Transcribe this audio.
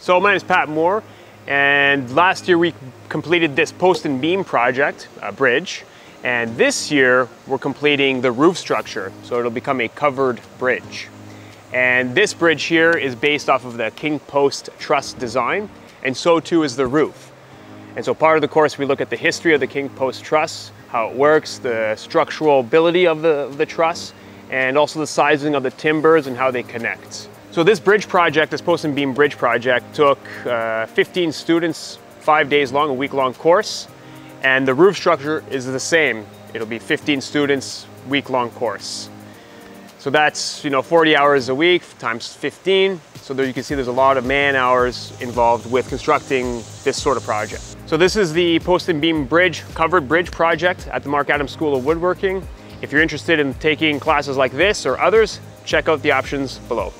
So my name is Pat Moore, and last year we completed this post and beam project, a bridge, and this year we're completing the roof structure, so it'll become a covered bridge. And this bridge here is based off of the King Post Truss design, and so too is the roof. And so part of the course we look at the history of the King Post Truss, how it works, the structural ability of the truss, and also the sizing of the timbers and how they connect. So this bridge project, this post and beam bridge project, took 15 students, 5 days long, a week-long course. And the roof structure is the same. It'll be 15 students, week-long course. So that's 40 hours a week times 15. So there you can see there's a lot of man hours involved with constructing this sort of project. So this is the post and beam bridge, covered bridge project at the Marc Adams School of Woodworking. If you're interested in taking classes like this or others, check out the options below.